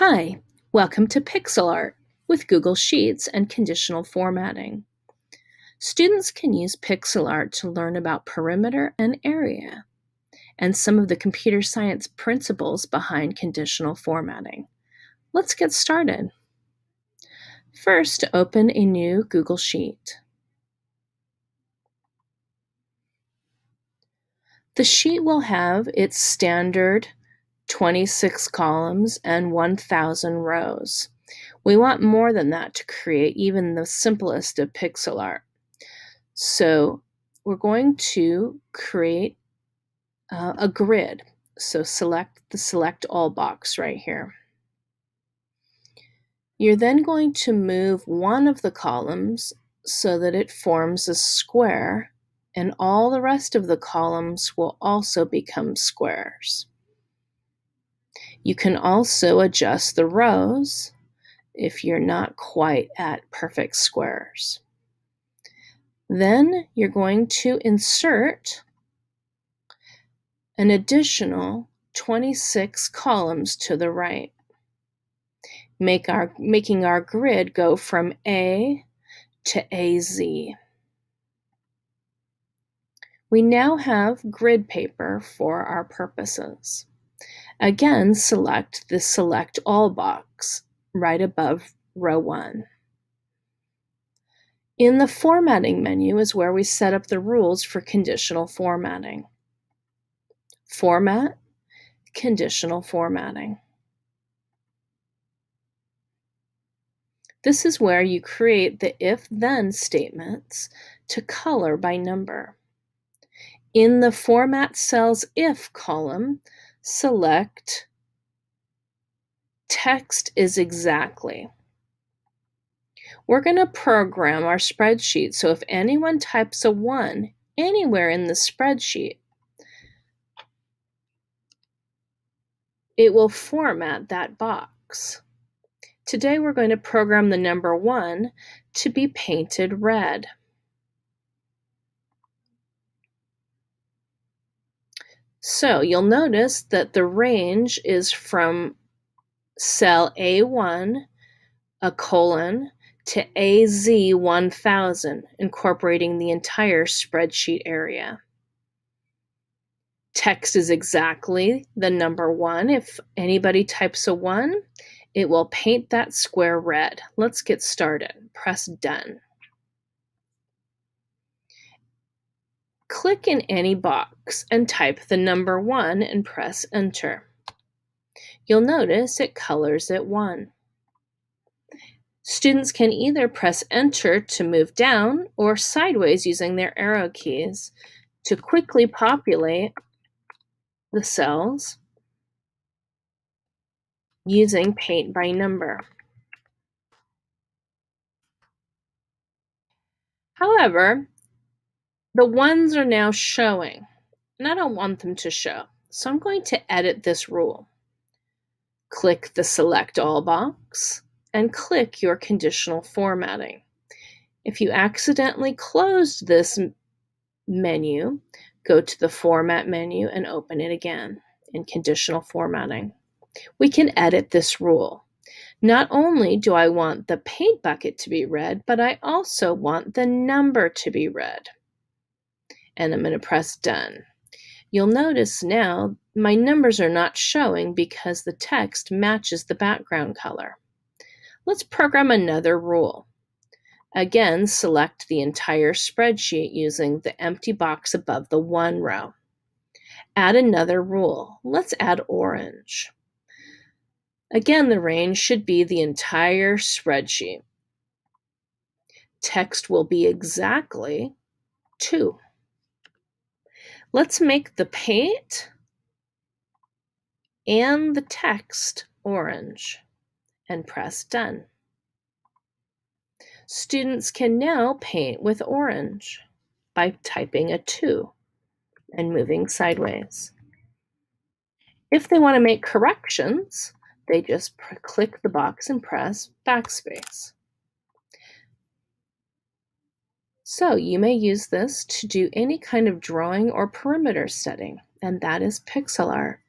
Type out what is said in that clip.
Hi, welcome to Pixel Art with Google Sheets and Conditional Formatting. Students can use pixel art to learn about perimeter and area and some of the computer science principles behind conditional formatting. Let's get started. First, open a new Google Sheet. The sheet will have its standard 26 columns and 1,000 rows. We want more than that to create even the simplest of pixel art. So we're going to create a grid. So select the Select All box right here. You're then going to move one of the columns so that it forms a square, and all the rest of the columns will also become squares. You can also adjust the rows if you're not quite at perfect squares. Then you're going to insert an additional 26 columns to the right, making our grid go from A to AZ. We now have grid paper for our purposes. Again, select the Select All box right above row 1. In the formatting menu is where we set up the rules for conditional formatting. Format, conditional formatting. This is where you create the if-then statements to color by number. In the Format Cells If column, select Text is Exactly. We're going to program our spreadsheet so if anyone types a 1 anywhere in the spreadsheet, it will format that box. Today we're going to program the number 1 to be painted red. So you'll notice that the range is from cell A1, : to AZ 1000, incorporating the entire spreadsheet area. Text is exactly the number 1. If anybody types a 1, it will paint that square red. Let's get started. Press Done. Click in any box and type the number 1 and press Enter. You'll notice it colors it 1. Students can either press Enter to move down or sideways using their arrow keys to quickly populate the cells using paint by number. However, the ones are now showing, and I don't want them to show, so I'm going to edit this rule. Click the Select All box and click your conditional formatting. If you accidentally closed this menu, go to the Format menu and open it again in Conditional Formatting. We can edit this rule. Not only do I want the paint bucket to be red, but I also want the number to be red. And I'm going to press Done. You'll notice now my numbers are not showing because the text matches the background color. Let's program another rule. Again, select the entire spreadsheet using the empty box above the 1 row. Add another rule. Let's add orange. Again, the range should be the entire spreadsheet. Text will be exactly 2. Let's make the paint and the text orange and press Done. Students can now paint with orange by typing a 2 and moving sideways. If they want to make corrections, they just click the box and press Backspace. So you may use this to do any kind of drawing or perimeter setting, and that is pixel art.